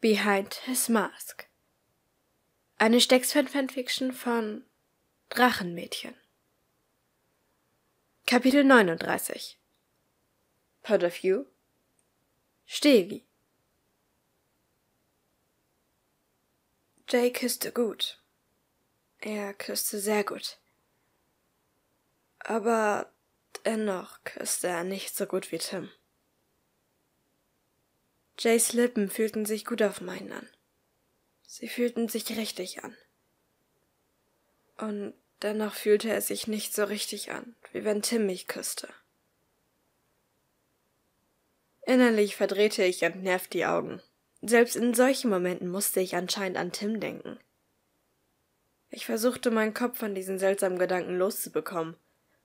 Behind His Mask. Eine Stecksfan-Fanfiction von Drachenmädchen. Kapitel 39. Part of You. Stegi. Jay küsste gut. Er küsste sehr gut. Aber dennoch küsste er nicht so gut wie Tim. Jays Lippen fühlten sich gut auf meinen an. Sie fühlten sich richtig an. Und dennoch fühlte er sich nicht so richtig an, wie wenn Tim mich küsste. Innerlich verdrehte ich entnervt die Augen. Selbst in solchen Momenten musste ich anscheinend an Tim denken. Ich versuchte, meinen Kopf von diesen seltsamen Gedanken loszubekommen,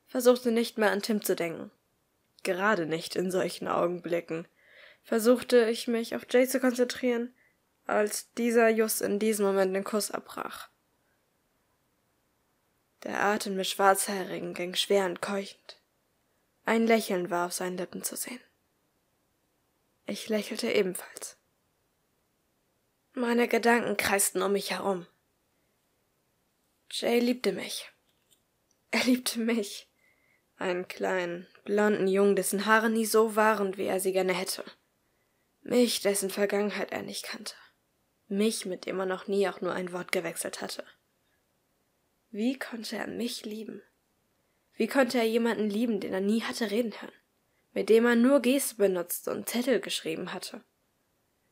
versuchte nicht mehr an Tim zu denken. Gerade nicht in solchen Augenblicken. Versuchte ich, mich auf Jay zu konzentrieren, als dieser just in diesem Moment den Kuss abbrach. Der Atem des Schwarzhaarigen ging schwer und keuchend. Ein Lächeln war auf seinen Lippen zu sehen. Ich lächelte ebenfalls. Meine Gedanken kreisten um mich herum. Jay liebte mich. Er liebte mich. Einen kleinen, blonden Jungen, dessen Haare nie so waren, wie er sie gerne hätte. Mich, dessen Vergangenheit er nicht kannte. Mich, mit dem er noch nie auch nur ein Wort gewechselt hatte. Wie konnte er mich lieben? Wie konnte er jemanden lieben, den er nie hatte reden hören? Mit dem er nur Gesten benutzte und Zettel geschrieben hatte?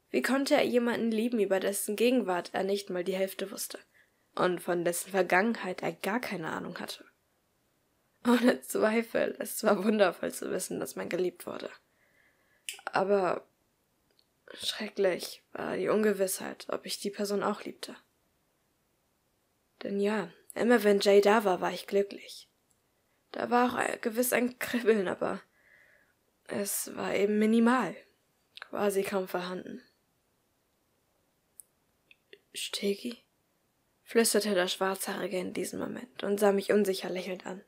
Wie konnte er jemanden lieben, über dessen Gegenwart er nicht mal die Hälfte wusste? Und von dessen Vergangenheit er gar keine Ahnung hatte. Ohne Zweifel, es war wundervoll zu wissen, dass man geliebt wurde. Aber schrecklich war die Ungewissheit, ob ich die Person auch liebte. Denn ja, immer wenn Jay da war, war ich glücklich. Da war auch gewiss ein Kribbeln, aber es war eben minimal, quasi kaum vorhanden. Stegi? Flüsterte der Schwarzhaarige in diesem Moment und sah mich unsicher lächelnd an.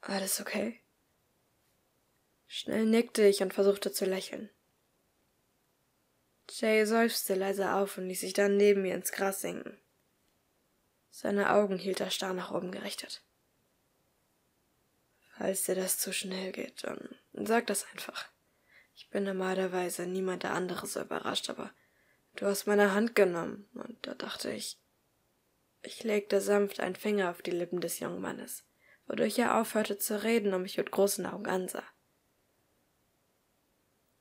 »Alles okay?« Schnell nickte ich und versuchte zu lächeln. Jay seufzte leise auf und ließ sich dann neben mir ins Gras sinken. Seine Augen hielt er starr nach oben gerichtet. »Falls dir das zu schnell geht, dann sag das einfach. Ich bin normalerweise niemand der andere so überrascht, aber du hast meine Hand genommen, und da dachte ich...« Ich legte sanft einen Finger auf die Lippen des jungen Mannes, wodurch er aufhörte zu reden und mich mit großen Augen ansah.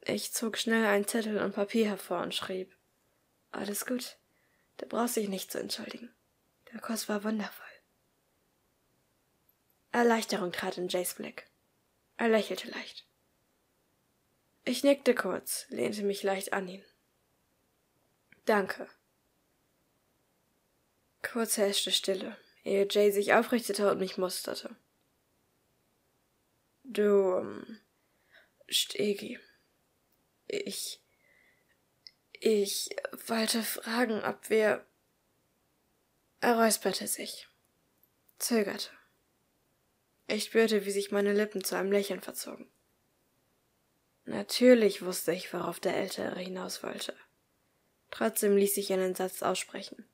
Ich zog schnell einen Zettel und Papier hervor und schrieb: »Alles gut, du brauchst dich nicht zu entschuldigen. Der Kuss war wundervoll.« Erleichterung trat in Jays Blick. Er lächelte leicht. Ich nickte kurz, lehnte mich leicht an ihn. »Danke.« Kurz herrschte Stille, ehe Jay sich aufrichtete und mich musterte. »Du, Stegi, ich wollte fragen, ob wir...« Er räusperte sich, zögerte. Ich spürte, wie sich meine Lippen zu einem Lächeln verzogen. Natürlich wusste ich, worauf der Ältere hinaus wollte. Trotzdem ließ ich einen Satz aussprechen.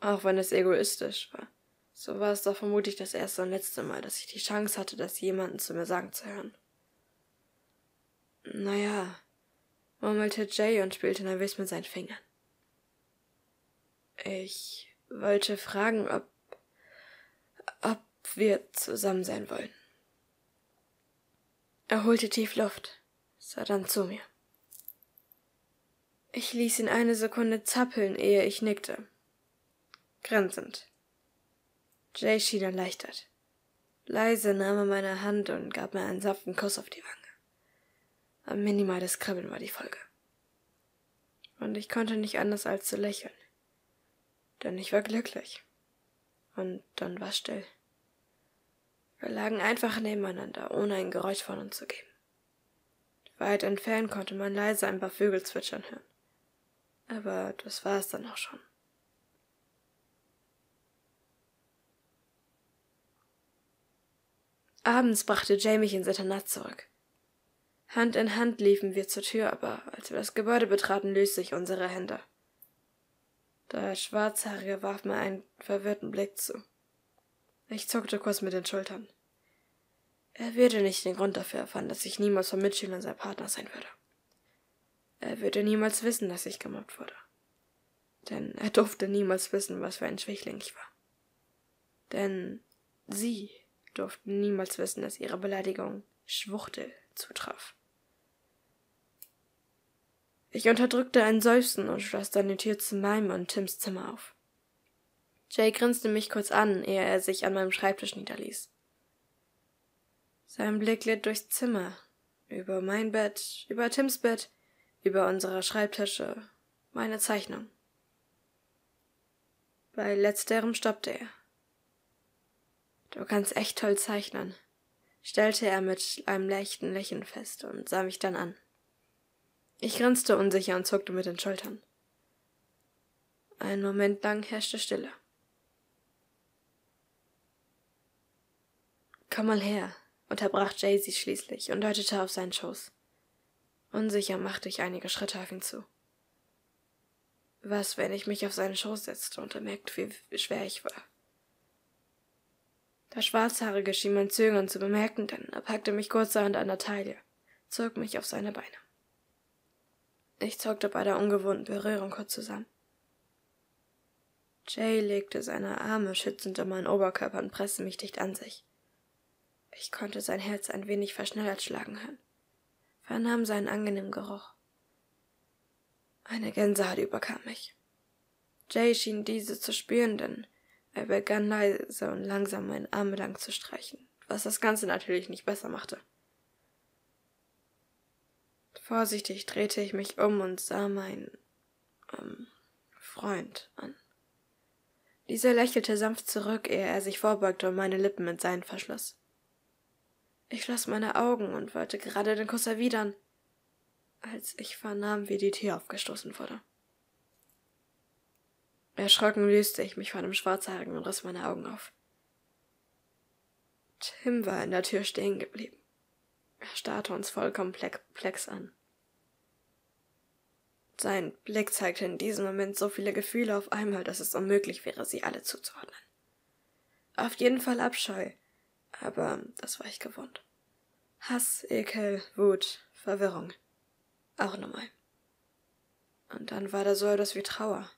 Auch wenn es egoistisch war, so war es doch vermutlich das erste und letzte Mal, dass ich die Chance hatte, das jemanden zu mir sagen zu hören. »Naja«, murmelte Jay und spielte nervös mit seinen Fingern. »Ich wollte fragen, ob wir zusammen sein wollen.« Er holte tief Luft, sah dann zu mir. Ich ließ ihn eine Sekunde zappeln, ehe ich nickte. Grinsend. Jay schien erleichtert. Leise nahm er meine Hand und gab mir einen sanften Kuss auf die Wange. Ein minimales Kribbeln war die Folge. Und ich konnte nicht anders als zu lächeln. Denn ich war glücklich. Und dann war still. Wir lagen einfach nebeneinander, ohne ein Geräusch von uns zu geben. Weit entfernt konnte man leise ein paar Vögel zwitschern hören. Aber das war es dann auch schon. Abends brachte Jamie mich ins Internat zurück. Hand in Hand liefen wir zur Tür, aber als wir das Gebäude betraten, löst sich unsere Hände. Der Schwarzhaarige warf mir einen verwirrten Blick zu. Ich zuckte kurz mit den Schultern. Er würde nicht den Grund dafür erfahren, dass ich niemals von Mitschülern sein Partner sein würde. Er würde niemals wissen, dass ich gemobbt wurde. Denn er durfte niemals wissen, was für ein Schwächling ich war. Denn sie durften niemals wissen, dass ihre Beleidigung Schwuchtel zutraf. Ich unterdrückte ein Seufzen und schloss dann die Tür zu meinem und Tims Zimmer auf. Jay grinste mich kurz an, ehe er sich an meinem Schreibtisch niederließ. Sein Blick glitt durchs Zimmer, über mein Bett, über Tims Bett, über unsere Schreibtische, meine Zeichnung. Bei letzterem stoppte er. »Du kannst echt toll zeichnen«, stellte er mit einem leichten Lächeln fest und sah mich dann an. Ich grinste unsicher und zuckte mit den Schultern. Einen Moment lang herrschte Stille. »Komm mal her«, unterbrach Jay sie schließlich und deutete auf seinen Schoß. Unsicher machte ich einige Schritte auf ihn zu. Was, wenn ich mich auf seinen Schoß setzte und er merkte, wie schwer ich war? Der Schwarzhaarige schien mein Zögern zu bemerken, denn er packte mich kurzerhand an der Taille, zog mich auf seine Beine. Ich zuckte bei der ungewohnten Berührung kurz zusammen. Jay legte seine Arme schützend um meinen Oberkörper und presste mich dicht an sich. Ich konnte sein Herz ein wenig verschnellert schlagen hören, vernahm seinen angenehmen Geruch. Eine Gänsehaut überkam mich. Jay schien diese zu spüren, denn er begann leise und langsam meine Arme lang zu streichen, was das Ganze natürlich nicht besser machte. Vorsichtig drehte ich mich um und sah meinen Freund an. Dieser lächelte sanft zurück, ehe er sich vorbeugte und meine Lippen mit seinen verschloss. Ich schloss meine Augen und wollte gerade den Kuss erwidern, als ich vernahm, wie die Tür aufgestoßen wurde. Erschrocken löste ich mich von dem Schwarzhaarigen und riss meine Augen auf. Tim war in der Tür stehen geblieben. Er starrte uns vollkommen perplex an. Sein Blick zeigte in diesem Moment so viele Gefühle auf einmal, dass es unmöglich wäre, sie alle zuzuordnen. Auf jeden Fall Abscheu, aber das war ich gewohnt. Hass, Ekel, Wut, Verwirrung. Auch nochmal. Und dann war da so etwas wie Trauer.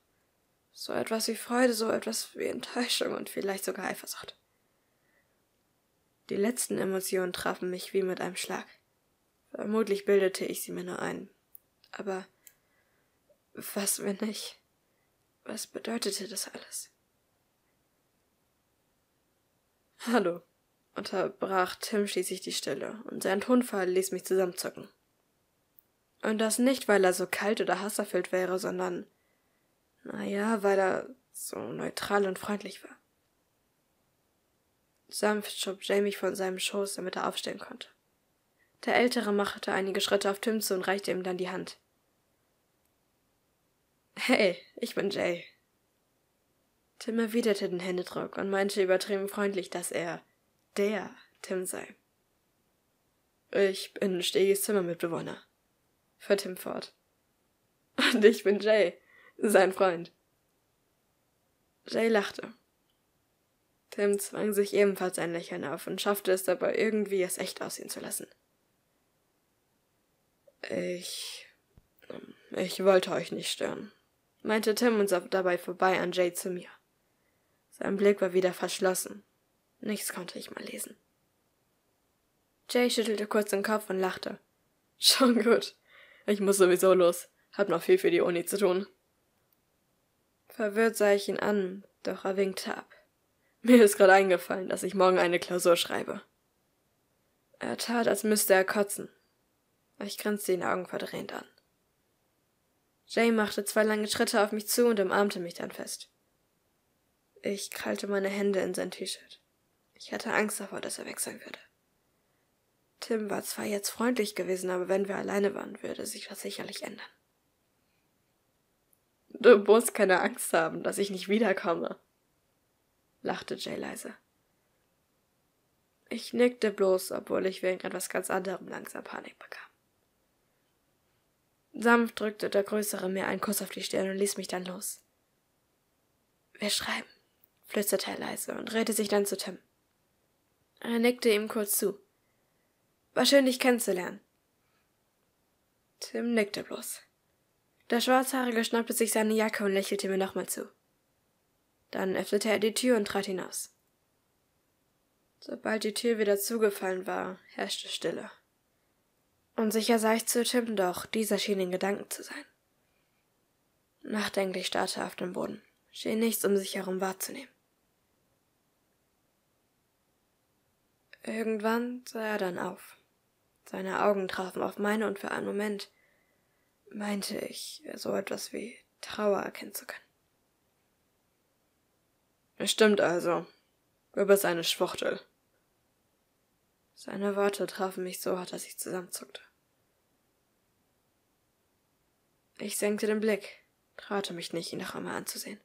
So etwas wie Freude, so etwas wie Enttäuschung und vielleicht sogar Eifersucht. Die letzten Emotionen trafen mich wie mit einem Schlag. Vermutlich bildete ich sie mir nur ein. Aber was, wenn nicht? Was bedeutete das alles? »Hallo«, unterbrach Tim schließlich die Stille, und sein Tonfall ließ mich zusammenzucken. Und das nicht, weil er so kalt oder hasserfüllt wäre, sondern... naja, weil er so neutral und freundlich war. Sanft schob Jamie von seinem Schoß, damit er aufstehen konnte. Der Ältere machte einige Schritte auf Tim zu und reichte ihm dann die Hand. »Hey, ich bin Jay.« Tim erwiderte den Händedruck und meinte übertrieben freundlich, dass er der Tim sei. »Ich bin Stegis Zimmermitbewohner«, fuhr Tim fort. »Und ich bin Jay, sein Freund.« Jay lachte. Tim zwang sich ebenfalls ein Lächeln auf und schaffte es dabei, irgendwie es echt aussehen zu lassen. »Ich wollte euch nicht stören«, meinte Tim und sah dabei vorbei an Jay zu mir. Sein Blick war wieder verschlossen. Nichts konnte ich mal lesen. Jay schüttelte kurz den Kopf und lachte. »Schon gut. Ich muss sowieso los. Hab noch viel für die Uni zu tun.« Verwirrt sah ich ihn an, doch er winkte ab. Mir ist gerade eingefallen, dass ich morgen eine Klausur schreibe. Er tat, als müsste er kotzen. Ich grinste ihn augenverdrehend an. Jay machte zwei lange Schritte auf mich zu und umarmte mich dann fest. Ich krallte meine Hände in sein T-Shirt. Ich hatte Angst davor, dass er weg sein würde. Tim war zwar jetzt freundlich gewesen, aber wenn wir alleine waren, würde sich das sicherlich ändern. »Du musst keine Angst haben, dass ich nicht wiederkomme«, lachte Jay leise. Ich nickte bloß, obwohl ich wegen etwas ganz anderem langsam Panik bekam. Sanft drückte der Größere mir einen Kuss auf die Stirn und ließ mich dann los. »Wir schreiben«, flüsterte er leise und drehte sich dann zu Tim. Er nickte ihm kurz zu. »War schön, dich kennenzulernen.« Tim nickte bloß. Der Schwarzhaarige schnappte sich seine Jacke und lächelte mir nochmal zu. Dann öffnete er die Tür und trat hinaus. Sobald die Tür wieder zugefallen war, herrschte Stille. Und sicher sah ich zu Tim, doch dieser schien in Gedanken zu sein. Nachdenklich starrte er auf den Boden, schien nichts um sich herum wahrzunehmen. Irgendwann sah er dann auf. Seine Augen trafen auf meine und für einen Moment meinte ich, so etwas wie Trauer erkennen zu können. »Es stimmt also. Du bist eine Schwuchtel.« Seine Worte trafen mich so hart, dass ich zusammenzuckte. Ich senkte den Blick, traute mich nicht, ihn noch einmal anzusehen.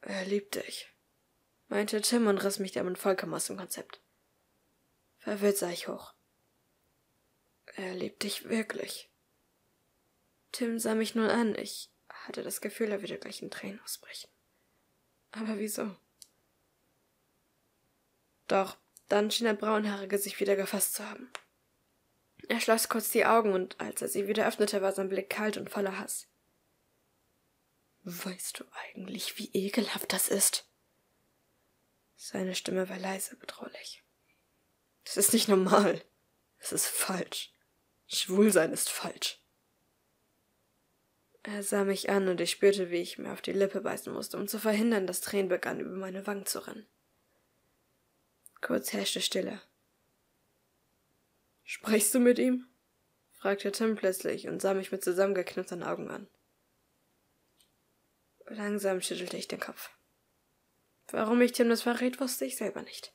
»Er liebt dich«, meinte Tim und riss mich damit vollkommen aus dem Konzept. Verwirrt sah ich hoch. »Er liebt dich wirklich.« Tim sah mich nun an, ich hatte das Gefühl, er würde gleich in Tränen ausbrechen. Aber wieso? Doch dann schien der Braunhaarige sich wieder gefasst zu haben. Er schloss kurz die Augen und als er sie wieder öffnete, war sein Blick kalt und voller Hass. »Weißt du eigentlich, wie ekelhaft das ist?« Seine Stimme war leise, bedrohlich. »Das ist nicht normal. Es ist falsch. Schwulsein ist falsch.« Er sah mich an und ich spürte, wie ich mir auf die Lippe beißen musste, um zu verhindern, dass Tränen begannen, über meine Wangen zu rennen. Kurz herrschte Stille. »Sprichst du mit ihm?« fragte Tim plötzlich und sah mich mit zusammengeknüpften Augen an. Langsam schüttelte ich den Kopf. Warum ich Tim das verriet, wusste ich selber nicht.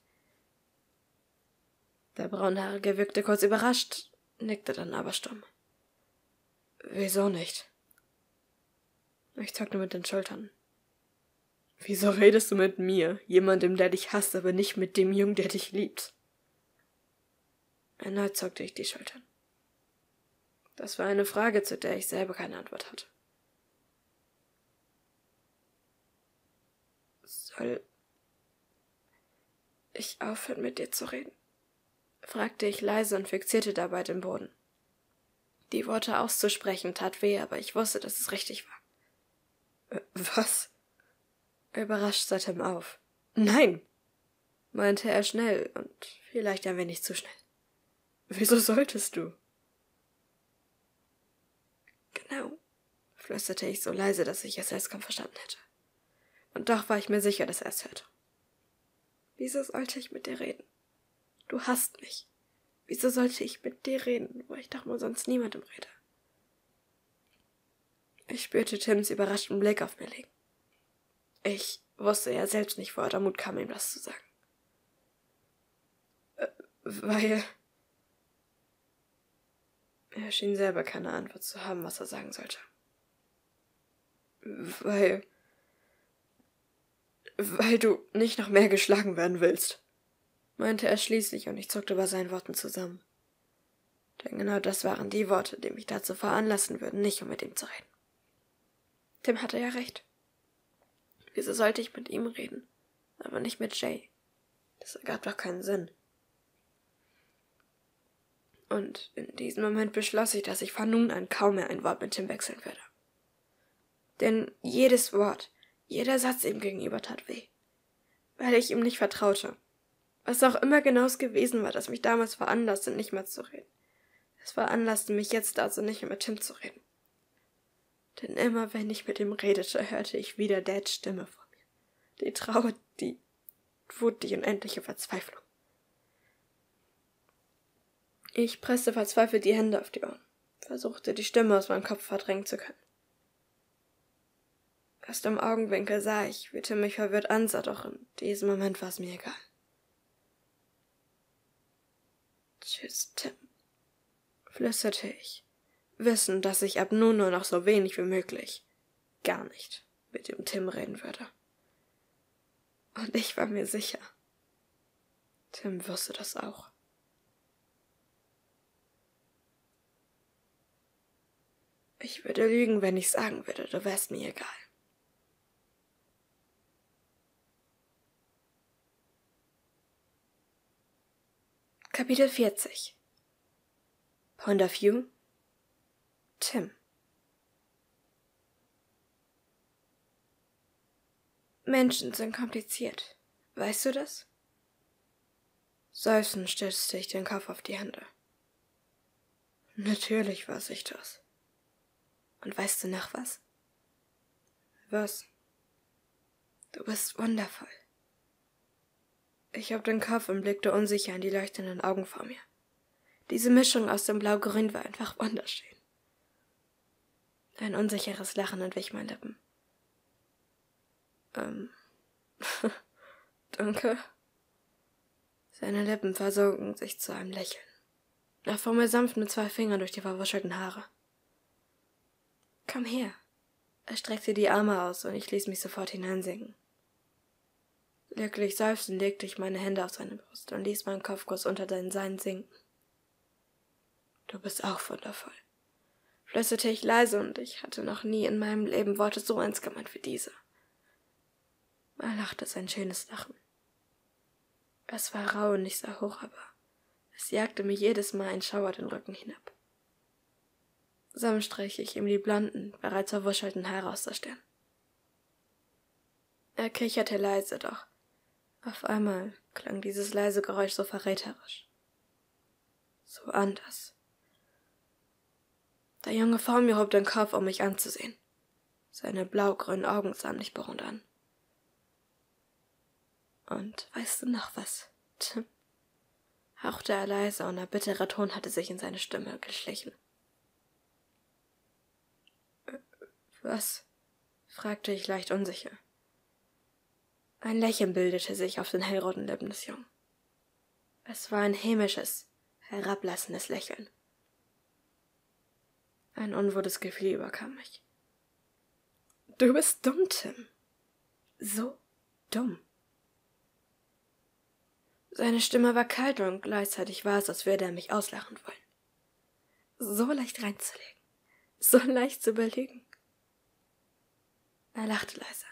Der Braunhaarige wirkte kurz überrascht, nickte dann aber stumm. »Wieso nicht?« Ich zuckte mit den Schultern. »Wieso redest du mit mir, jemandem, der dich hasst, aber nicht mit dem Jungen, der dich liebt?« Erneut zuckte ich die Schultern. Das war eine Frage, zu der ich selber keine Antwort hatte. »Soll ich aufhören, mit dir zu reden?« fragte ich leise und fixierte dabei den Boden. Die Worte auszusprechen tat weh, aber ich wusste, dass es richtig war. »Was?« Überrascht sah Tim auf. »Nein«, meinte er schnell und vielleicht ein wenig zu schnell. »Wieso solltest du?« »Genau«, flüsterte ich so leise, dass ich es erst kaum verstanden hätte. Und doch war ich mir sicher, dass er es hörte. »Wieso sollte ich mit dir reden? Du hasst mich. Wieso sollte ich mit dir reden, wo ich doch nur sonst niemandem rede?« Ich spürte Tims überraschten Blick auf mir liegen. Ich wusste ja selbst nicht, woher der Mut kam, ihm das zu sagen. Weil... Er schien selber keine Antwort zu haben, was er sagen sollte. Weil du nicht noch mehr geschlagen werden willst, meinte er schließlich und ich zuckte bei seinen Worten zusammen. Denn genau das waren die Worte, die mich dazu veranlassen würden, nicht um mit ihm zu reden. Tim hatte ja recht. Wieso sollte ich mit ihm reden, aber nicht mit Jay? Das ergab doch keinen Sinn. Und in diesem Moment beschloss ich, dass ich von nun an kaum mehr ein Wort mit Tim wechseln würde. Denn jedes Wort, jeder Satz ihm gegenüber tat weh, weil ich ihm nicht vertraute. Was auch immer genau es gewesen war, das mich damals veranlasste, nicht mehr zu reden. Es veranlasste mich jetzt dazu, nicht mehr mit Tim zu reden. Denn immer, wenn ich mit ihm redete, hörte ich wieder Dads Stimme vor mir. Die Trauer, die Wut, die unendliche Verzweiflung. Ich presste verzweifelt die Hände auf die Ohren, versuchte, die Stimme aus meinem Kopf verdrängen zu können. Erst im Augenwinkel sah ich, wie Tim mich verwirrt ansah, doch in diesem Moment war es mir egal. »Tschüss, Tim«, flüsterte ich, wissen, dass ich ab nun nur noch so wenig wie möglich, gar nicht, mit dem Tim reden würde. Und ich war mir sicher, Tim wusste das auch. Ich würde lügen, wenn ich sagen würde, du wärst mir egal. Kapitel 40 Point of View Tim Menschen sind kompliziert. Weißt du das? Seufzend stützte ich den Kopf auf die Hände. Natürlich weiß ich das. Und weißt du noch was? Was? Du bist wundervoll. Ich hob den Kopf und blickte unsicher in die leuchtenden Augen vor mir. Diese Mischung aus dem Blaugrün war einfach wunderschön. Ein unsicheres Lachen entwich meinen Lippen. Danke. Seine Lippen versunken sich zu einem Lächeln. Er fuhr mir sanft mit zwei Fingern durch die verwuschelten Haare. Komm her. Er streckte die Arme aus und ich ließ mich sofort hineinsinken. Glücklich seufzend legte ich meine Hände auf seine Brust und ließ meinen Kopfkuss unter seinen Seinen sinken. Du bist auch wundervoll, flüsterte ich leise, und ich hatte noch nie in meinem Leben Worte so ernst gemeint wie diese. Er lachte sein schönes Lachen. Es war rau und nicht sehr hoch, aber es jagte mir jedes Mal ein Schauer den Rücken hinab. Sanft strich ich ihm die blonden, bereits verwuschelten Haare aus der Stirn. Er kicherte leise, doch auf einmal klang dieses leise Geräusch so verräterisch. So anders. Der Junge vor mir hob den Kopf, um mich anzusehen. Seine blaugrünen Augen sahen mich bohrend an. Und weißt du noch was, Tim? Hauchte er leise, und ein bitterer Ton hatte sich in seine Stimme geschlichen. Was? Fragte ich leicht unsicher. Ein Lächeln bildete sich auf den hellroten Lippen des Jungen. Es war ein hämisches, herablassendes Lächeln. Ein unwohles Gefühl überkam mich. Du bist dumm, Tim. So dumm. Seine Stimme war kalt, und gleichzeitig war es, als würde er mich auslachen wollen. So leicht reinzulegen, so leicht zu belügen. Er lachte leise.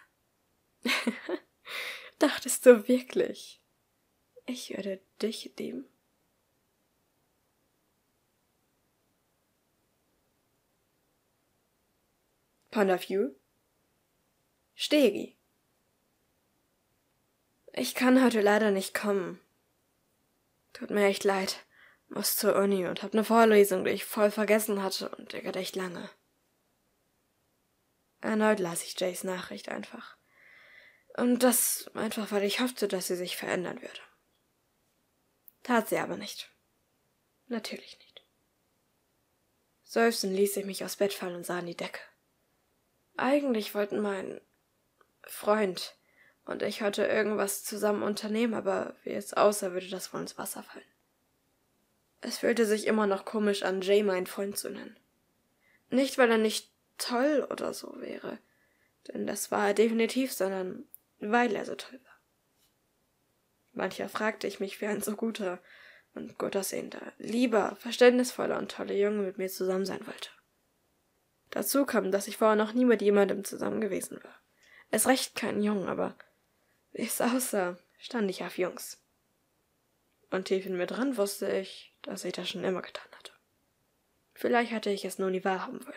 Dachtest du wirklich, ich würde dich lieben? Point of View? Stegi. Ich kann heute leider nicht kommen. Tut mir echt leid. Muss zur Uni und hab eine Vorlesung, die ich voll vergessen hatte, und die geht echt lange. Erneut las ich Jays Nachricht einfach. Und das einfach, weil ich hoffte, dass sie sich verändern würde. Tat sie aber nicht. Natürlich nicht. Seufzend ließ ich mich aufs Bett fallen und sah an die Decke. Eigentlich wollten mein Freund und ich heute irgendwas zusammen unternehmen, aber wie es aussah, würde das wohl ins Wasser fallen. Es fühlte sich immer noch komisch an, Jay meinen Freund zu nennen. Nicht, weil er nicht toll oder so wäre, denn das war er definitiv, sondern weil er so toll war. Manchmal fragte ich mich, wie ein so guter und gut aussehender, lieber, verständnisvoller und toller Junge mit mir zusammen sein wollte. Dazu kam, dass ich vorher noch nie mit jemandem zusammen gewesen war. Es recht kein Jungen, aber wie es aussah, stand ich auf Jungs. Und tief in mir dran wusste ich, dass ich das schon immer getan hatte. Vielleicht hatte ich es nur nie wahrhaben wollen.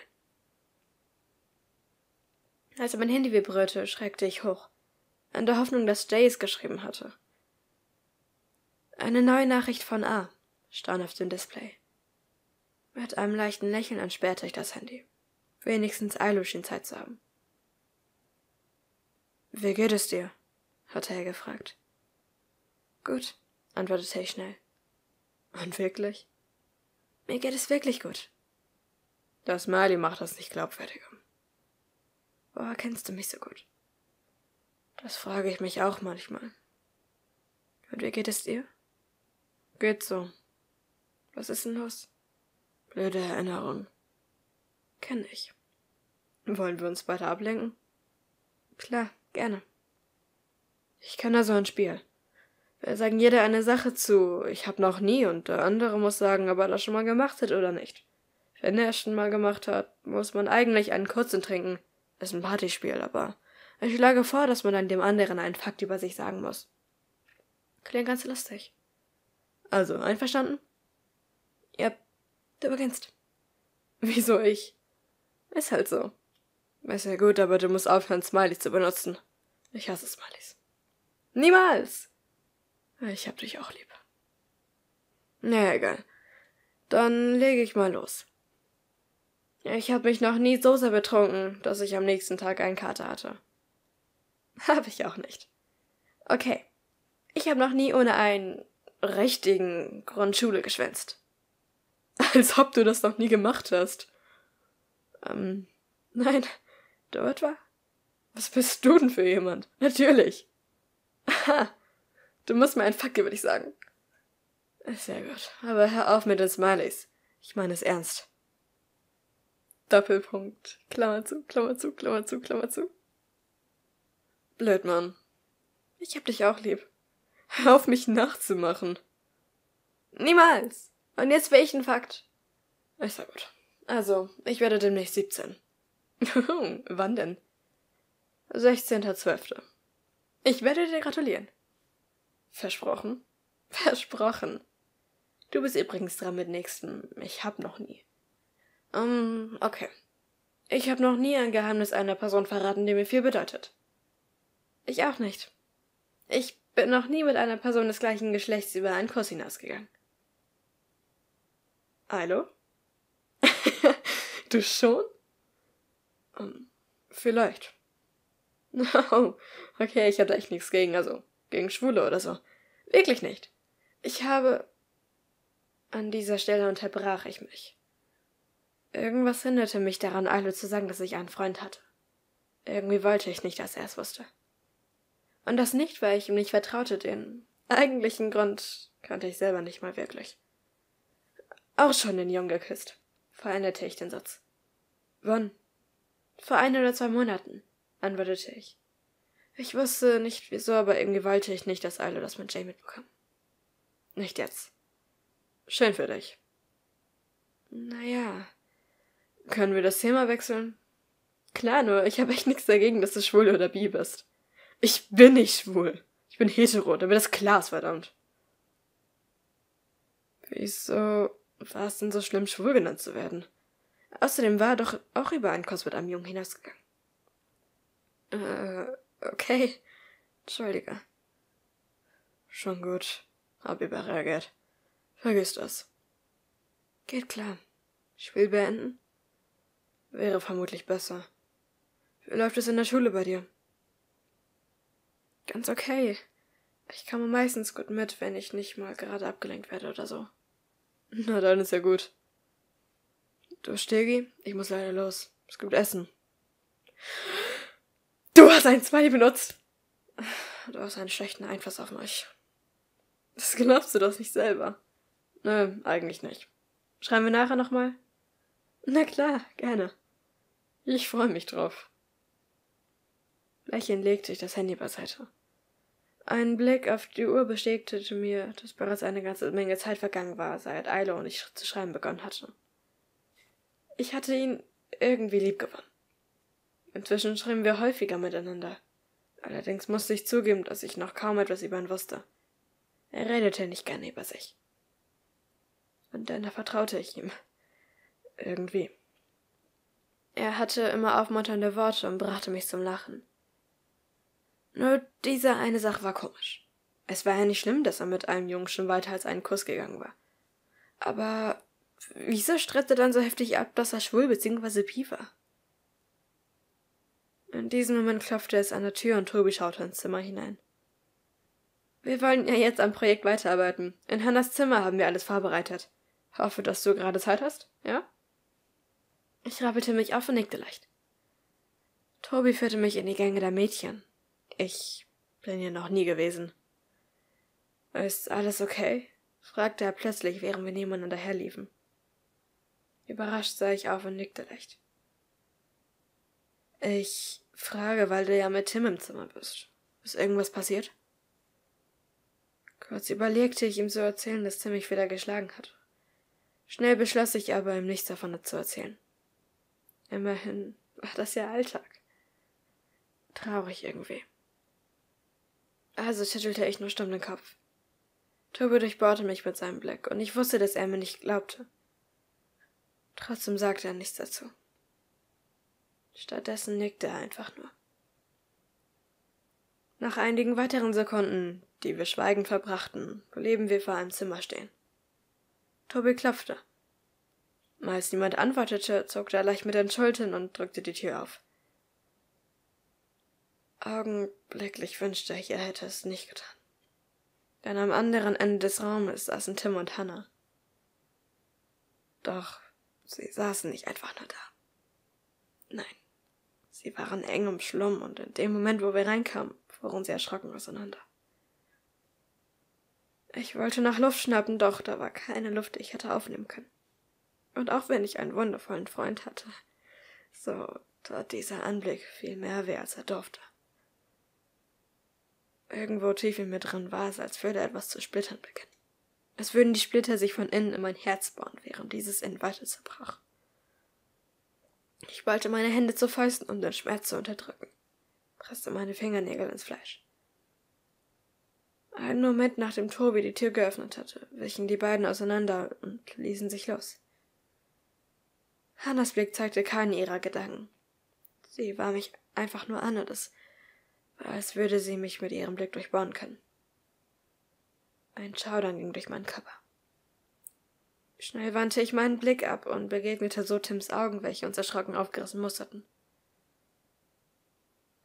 Als mein Handy vibrierte, schreckte ich hoch, in der Hoffnung, dass Jay es geschrieben hatte. Eine neue Nachricht von A stand auf dem Display. Mit einem leichten Lächeln entsperrte ich das Handy. Wenigstens Ailo schien Zeit zu haben. »Wie geht es dir?« hatte er gefragt. »Gut«, antwortete ich schnell. »Und wirklich?« »Mir geht es wirklich gut.« »Das Smiley macht das nicht glaubwürdiger.« »Woher kennst du mich so gut?« »Das frage ich mich auch manchmal.« »Und wie geht es dir?« »Geht so.« »Was ist denn los?« »Blöde Erinnerung.« »Kenn ich.« »Wollen wir uns weiter ablenken?« »Klar, gerne.« »Ich kann da so ein Spiel. Wir sagen jeder eine Sache zu, ich hab noch nie, und der andere muss sagen, ob er das schon mal gemacht hat oder nicht. Wenn er es schon mal gemacht hat, muss man eigentlich einen kurzen trinken. Ist ein Partyspiel, aber ich schlage vor, dass man dann dem anderen einen Fakt über sich sagen muss. Klingt ganz lustig. Also, einverstanden? Ja, du beginnst. Wieso ich? Ist halt so. Ist ja gut, aber du musst aufhören, Smileys zu benutzen. Ich hasse Smileys. Niemals! Ich hab dich auch lieb. Naja, egal. Dann lege ich mal los. Ich habe mich noch nie so sehr betrunken, dass ich am nächsten Tag einen Kater hatte. Hab ich auch nicht. Okay. Ich habe noch nie ohne einen richtigen Grund Schule geschwänzt. Als ob du das noch nie gemacht hast. Nein. Du etwa? Was bist du denn für jemand? Natürlich. Aha. Du musst mir einen Fakt über dich sagen. Sehr gut. Aber hör auf mit den Smileys. Ich meine es ernst. Doppelpunkt. Klammer zu, Klammer zu, Klammer zu, Klammer zu. Blöd, Mann. Ich hab dich auch lieb. Hör auf, mich nachzumachen. Niemals! Und jetzt welchen Fakt? Ist ja gut. Also, ich werde demnächst 17. Wann denn? 16.12. Ich werde dir gratulieren. Versprochen? Versprochen. Du bist übrigens dran mit nächstem. Ich hab noch nie. Okay. Ich hab noch nie ein Geheimnis einer Person verraten, die mir viel bedeutet. Ich auch nicht. Ich bin noch nie mit einer Person des gleichen Geschlechts über einen Kuss hinausgegangen. Ailo? Du schon? Vielleicht. Oh, okay, ich habe echt nichts gegen, also gegen Schwule oder so. Wirklich nicht. Ich habe... An dieser Stelle unterbrach ich mich. Irgendwas hinderte mich daran, Ailo zu sagen, dass ich einen Freund hatte. Irgendwie wollte ich nicht, dass er es wusste. Und das nicht, weil ich ihm nicht vertraute, den eigentlichen Grund kannte ich selber nicht mal wirklich. Auch schon den Jungen geküsst, veränderte ich den Satz. Wann? Vor 1 oder 2 Monaten, antwortete ich. Ich wusste nicht wieso, aber irgendwie wollte ich nicht, dass Ailo das mit Jay mitbekam. Nicht jetzt. Schön für dich. Naja, können wir das Thema wechseln? Klar, nur ich habe echt nichts dagegen, dass du schwul oder bi bist. Ich bin nicht schwul. Ich bin hetero, damit das klar ist, verdammt. Wieso war es denn so schlimm, schwul genannt zu werden? Außerdem war er doch auch über einen Kuss mit einem Jungen hinausgegangen. Okay. Entschuldige. Schon gut. Hab überreagiert. Vergiss das. Geht klar. Spiel beenden? Wäre vermutlich besser. Wie läuft es in der Schule bei dir? Ganz okay. Ich komme meistens gut mit, wenn ich nicht mal gerade abgelenkt werde oder so. Na, dann ist ja gut. Du, Stegi, ich muss leider los. Es gibt Essen. Du hast ein Smiley benutzt! Du hast einen schlechten Einfluss auf mich. Das glaubst du doch nicht selber. Nö, eigentlich nicht. Schreiben wir nachher nochmal? Na klar, gerne. Ich freue mich drauf. Lächelnd legte ich das Handy beiseite. Ein Blick auf die Uhr bestätigte mir, dass bereits eine ganze Menge Zeit vergangen war, seit Ailo und ich zu schreiben begonnen hatte. Ich hatte ihn irgendwie lieb gewonnen. Inzwischen schrieben wir häufiger miteinander. Allerdings musste ich zugeben, dass ich noch kaum etwas über ihn wusste. Er redete nicht gerne über sich. Und dann vertraute ich ihm. Irgendwie. Er hatte immer aufmunternde Worte und brachte mich zum Lachen. Nur diese eine Sache war komisch. Es war ja nicht schlimm, dass er mit einem Jungen schon weiter als einen Kuss gegangen war. Aber wieso stritt er dann so heftig ab, dass er schwul bzw. bi war? In diesem Moment klopfte es an der Tür und Tobi schaute ins Zimmer hinein. Wir wollen ja jetzt am Projekt weiterarbeiten. In Hannahs Zimmer haben wir alles vorbereitet. Hoffe, dass du gerade Zeit hast, ja? Ich rappelte mich auf und nickte leicht. Tobi führte mich in die Gänge der Mädchen. Ich bin hier noch nie gewesen. Ist alles okay? Fragte er plötzlich, während wir nebeneinander herliefen. Überrascht sah ich auf und nickte leicht. Ich frage, weil du ja mit Tim im Zimmer bist. Ist irgendwas passiert? Kurz überlegte ich, ihm zu erzählen, dass Tim mich wieder geschlagen hat. Schnell beschloss ich aber, ihm nichts davon zu erzählen. Immerhin war das ja Alltag. Traurig irgendwie. Also schüttelte ich nur stumm den Kopf. Tobi durchbohrte mich mit seinem Blick und ich wusste, dass er mir nicht glaubte. Trotzdem sagte er nichts dazu. Stattdessen nickte er einfach nur. Nach einigen weiteren Sekunden, die wir schweigend verbrachten, blieben wir vor einem Zimmer stehen. Tobi klopfte. Als niemand antwortete, zuckte er leicht mit den Schultern und drückte die Tür auf. Augenblicklich wünschte ich, er hätte es nicht getan. Denn am anderen Ende des Raumes saßen Tim und Hannah. Doch sie saßen nicht einfach nur da. Nein, sie waren eng umschlungen und in dem Moment, wo wir reinkamen, fuhren sie erschrocken auseinander. Ich wollte nach Luft schnappen, doch da war keine Luft, die ich hätte aufnehmen können. Und auch wenn ich einen wundervollen Freund hatte, so tat dieser Anblick viel mehr weh, als er durfte. Irgendwo tief in mir drin war es, als würde etwas zu splittern beginnen. Es würden die Splitter sich von innen in mein Herz bohren, während dieses innen weiter zerbrach. Ich ballte meine Hände zu Fäusten, um den Schmerz zu unterdrücken, presste meine Fingernägel ins Fleisch. Einen Moment, nachdem Tobi die Tür geöffnet hatte, wichen die beiden auseinander und ließen sich los. Hannas Blick zeigte keinen ihrer Gedanken. Sie war mich einfach nur an und es war, als würde sie mich mit ihrem Blick durchbohren können. Ein Schaudern ging durch meinen Körper. Schnell wandte ich meinen Blick ab und begegnete so Tims Augen, welche uns erschrocken aufgerissen musterten.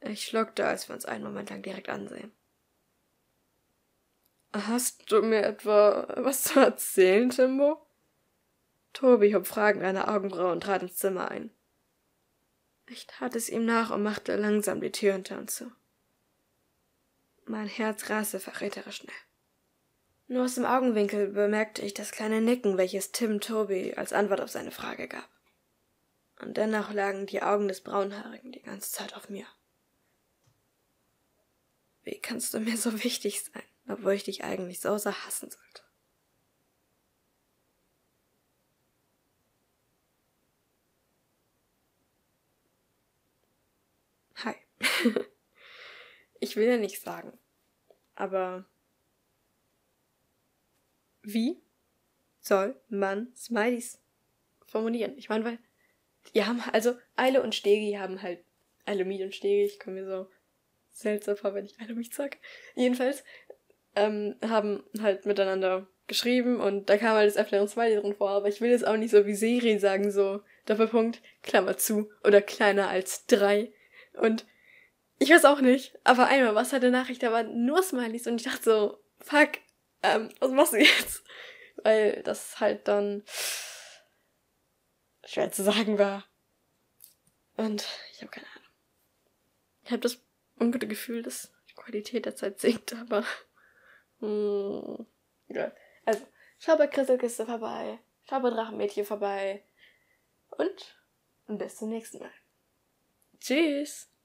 Ich schluckte, als wir uns einen Moment lang direkt ansehen. »Hast du mir etwa was zu erzählen, Timbo?« Tobi hob fragend eine Augenbraue und trat ins Zimmer ein. Ich tat es ihm nach und machte langsam die Tür hinter uns zu. Mein Herz raste verräterisch schnell. Nur aus dem Augenwinkel bemerkte ich das kleine Nicken, welches Tim Tobi als Antwort auf seine Frage gab. Und dennoch lagen die Augen des Braunhaarigen die ganze Zeit auf mir. Wie kannst du mir so wichtig sein, obwohl ich dich eigentlich so sehr hassen sollte? Hi. Ich will ja nichts sagen, aber... Wie soll man Smileys formulieren? Ich meine, weil die haben, also Ailo und Stegi haben halt, Ailo mich und Stegi, ich komme mir so seltsam vor, wenn ich Ailo mich sage, jedenfalls, haben halt miteinander geschrieben und da kam halt das öfteren Smiley drin vor, aber ich will jetzt auch nicht so wie Siri sagen, so Doppelpunkt, Klammer zu oder kleiner als 3 und ich weiß auch nicht, aber einmal war es halt eine Nachricht, da waren nur Smileys und ich dachte so, fuck, was machst du jetzt? Weil das halt dann schwer zu sagen war. Und ich habe keine Ahnung. Ich habe das ungute Gefühl, dass die Qualität der Zeit sinkt, aber... Ja. Also, schau bei Kritzelkiste vorbei, schau bei Drachenmädchen vorbei und bis zum nächsten Mal. Tschüss!